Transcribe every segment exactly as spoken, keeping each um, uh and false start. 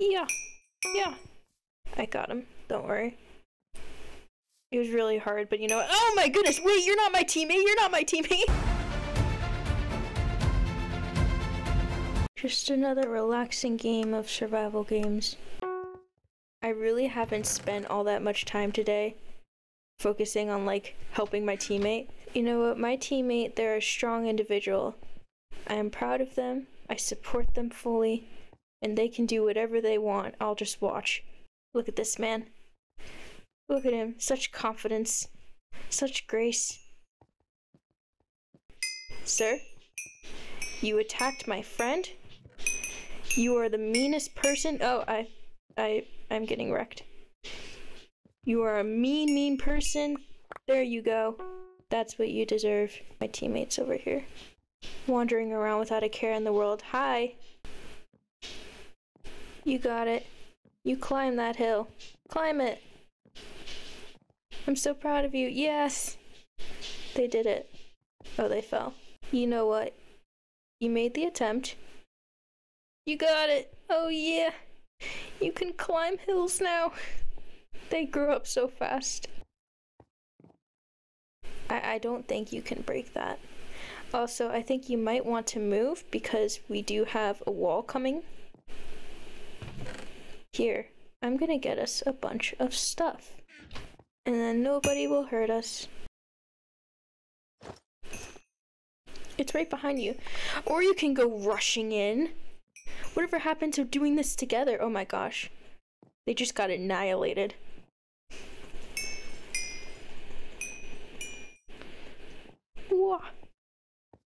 Yeah. Yeah. I got him. Don't worry. It was really hard, but you know what? Oh my goodness! Wait, you're not my teammate! You're not my teammate! Just another relaxing game of survival games. I really haven't spent all that much time today focusing on, like, helping my teammate. You know what? My teammate, they're a strong individual. I am proud of them. I support them fully. And they can do whatever they want. I'll just watch. Look at this man. Look at him. Such confidence. Such grace. Sir? You attacked my friend? You are the meanest person- oh, I- I- I'm getting wrecked. You are a mean, mean person. There you go. That's what you deserve. My teammate's over here. Wandering around without a care in the world. Hi! You got it. You climb that hill. Climb it! I'm so proud of you. Yes! They did it. Oh, they fell. You know what? You made the attempt. You got it! Oh yeah! You can climb hills now! They grew up so fast. I, I don't think you can break that. Also, I think you might want to move because we do have a wall coming. Here, I'm gonna get us a bunch of stuff. And then nobody will hurt us. It's right behind you. Or you can go rushing in. Whatever happened to doing this together? Oh my gosh. They just got annihilated. Whoa.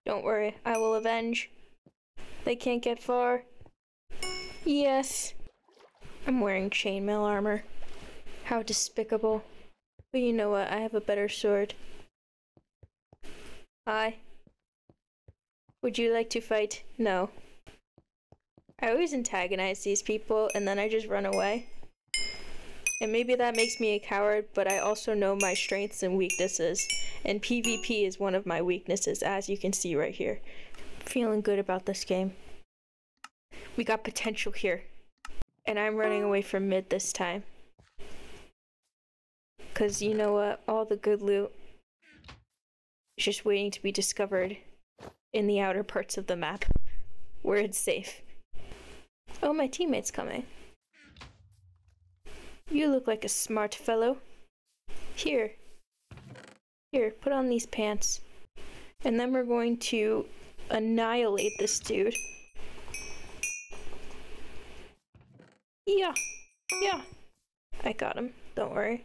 Don't worry, I will avenge. They can't get far. Yes. I'm wearing chainmail armor. How despicable. But you know what? I have a better sword. Hi. Would you like to fight? No. I always antagonize these people and then I just run away. And maybe that makes me a coward, but I also know my strengths and weaknesses. And PvP is one of my weaknesses, as you can see right here. Feeling good about this game. We got potential here. And I'm running away from mid this time. 'Cause you know what? All the good loot is just waiting to be discovered. In the outer parts of the map, where it's safe. Oh, my teammate's coming. You look like a smart fellow. Here. Here, put on these pants. And then we're going to annihilate this dude. Yeah. Yeah. I got him. Don't worry.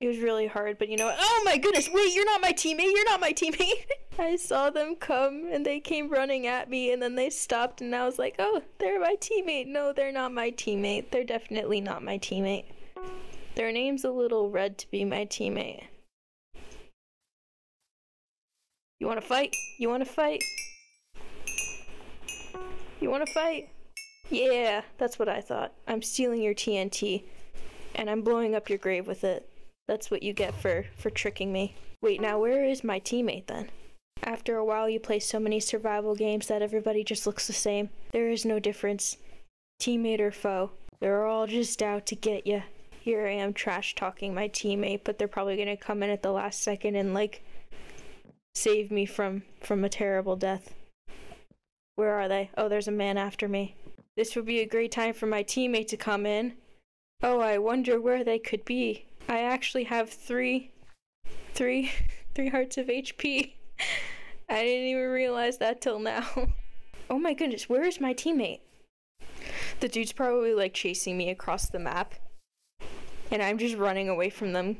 It was really hard, but you know what? Oh my goodness! Wait, you're not my teammate! You're not my teammate! I saw them come, and they came running at me, and then they stopped, and I was like, oh, they're my teammate! No, they're not my teammate. They're definitely not my teammate. Their name's a little red to be my teammate. You wanna fight? You wanna fight? You wanna fight? Yeah, that's what I thought. I'm stealing your T N T, and I'm blowing up your grave with it. That's what you get for, for tricking me. Wait, now where is my teammate then? After a while you play so many survival games that everybody just looks the same. There is no difference. Teammate or foe. They're all just out to get ya. Here I am trash talking my teammate, but they're probably gonna come in at the last second and like, save me from, from a terrible death. Where are they? Oh, there's a man after me. This would be a great time for my teammate to come in. Oh, I wonder where they could be. I actually have three, three, three hearts of H P. I didn't even realize that till now. Oh my goodness, where is my teammate? The dude's probably like chasing me across the map. And I'm just running away from them.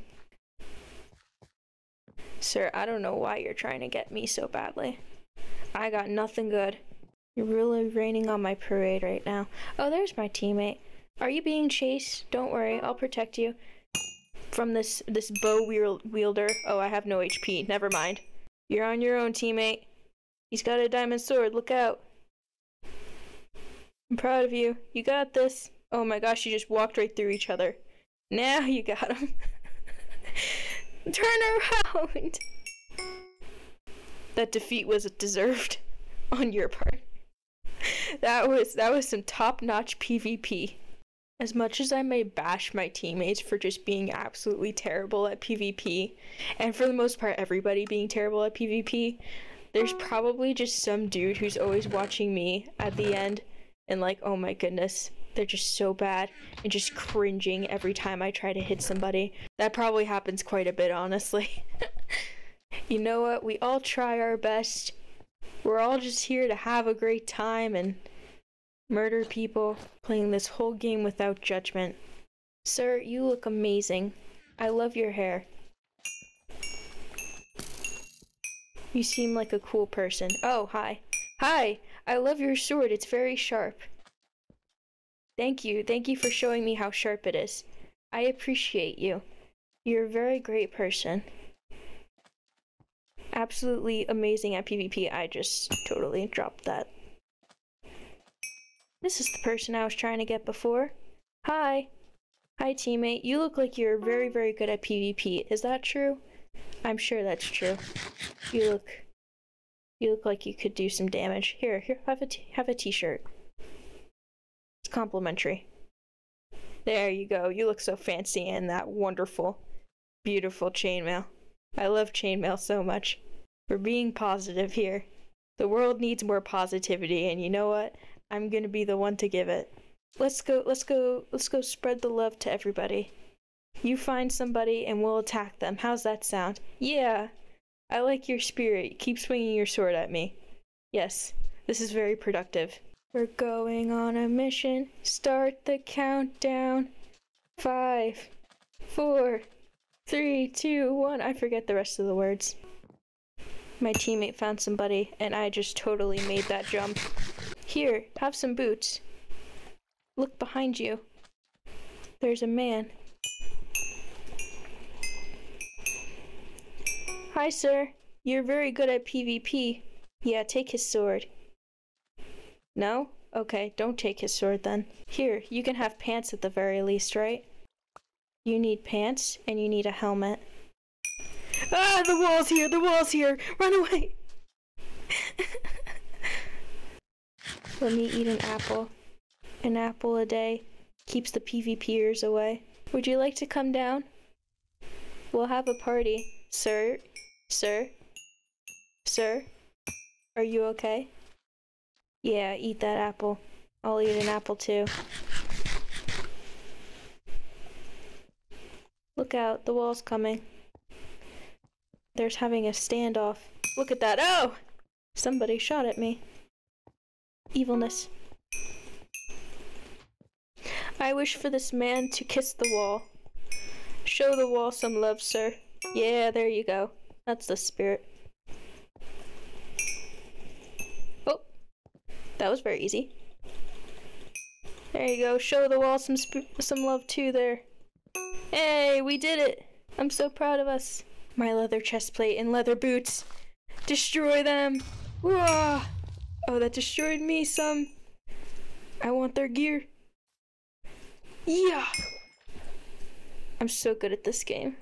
Sir, I don't know why you're trying to get me so badly. I got nothing good. You're really raining on my parade right now. Oh, there's my teammate. Are you being chased? Don't worry, I'll protect you. From this this bow wielder. Oh, I have no H P. Never mind. You're on your own, teammate. He's got a diamond sword. Look out. I'm proud of you. You got this. Oh my gosh, you just walked right through each other. Now you got him. Turn around. That defeat was deserved on your part. that was that was some top-notch PvP. As much as I may bash my teammates for just being absolutely terrible at PvP, and for the most part everybody being terrible at PvP, there's probably just some dude who's always watching me at the end and like, oh my goodness, they're just so bad, and just cringing every time I try to hit somebody. That probably happens quite a bit, honestly. You know what? We all try our best. We're all just here to have a great time and murder people, playing this whole game without judgment. Sir, you look amazing. I love your hair. You seem like a cool person. Oh, hi. Hi! I love your sword. It's very sharp. Thank you. Thank you for showing me how sharp it is. I appreciate you. You're a very great person. Absolutely amazing at PvP. I just totally dropped that. This is the person I was trying to get before. Hi. Hi, teammate. You look like you're very, very good at PvP. Is that true? I'm sure that's true. You look... You look like you could do some damage. Here, here, have a t- have a t-shirt. It's complimentary. There you go. You look so fancy in that wonderful, beautiful chainmail. I love chainmail so much. We're being positive here. The world needs more positivity, and you know what? I'm gonna be the one to give it. Let's go, let's go, let's go spread the love to everybody. You find somebody and we'll attack them. How's that sound? Yeah! I like your spirit. Keep swinging your sword at me. Yes, this is very productive. We're going on a mission. Start the countdown. Five, four, three, two, one. I forget the rest of the words. My teammate found somebody, and I just totally made that jump. Here, have some boots. Look behind you. There's a man. Hi, sir. You're very good at PvP. Yeah, take his sword. No? Okay, don't take his sword then. Here, you can have pants at the very least, right? You need pants, and you need a helmet. Ah, the wall's here! The wall's here! Run away! Let me eat an apple. An apple a day keeps the PvPers away. Would you like to come down? We'll have a party. Sir? Sir? Sir? Are you okay? Yeah, eat that apple. I'll eat an apple too. Look out, the wall's coming. There's having a standoff. Look at that. Oh! Somebody shot at me. Evilness. I wish for this man to kiss the wall. Show the wall some love, sir. Yeah, there you go. That's the spirit. Oh, that was very easy. There you go. Show the wall some sp some love too there. Hey, we did it. I'm so proud of us. My leather chestplate and leather boots. Destroy them. Whoa. Oh, that destroyed me some. I want their gear. Yeah. I'm so good at this game.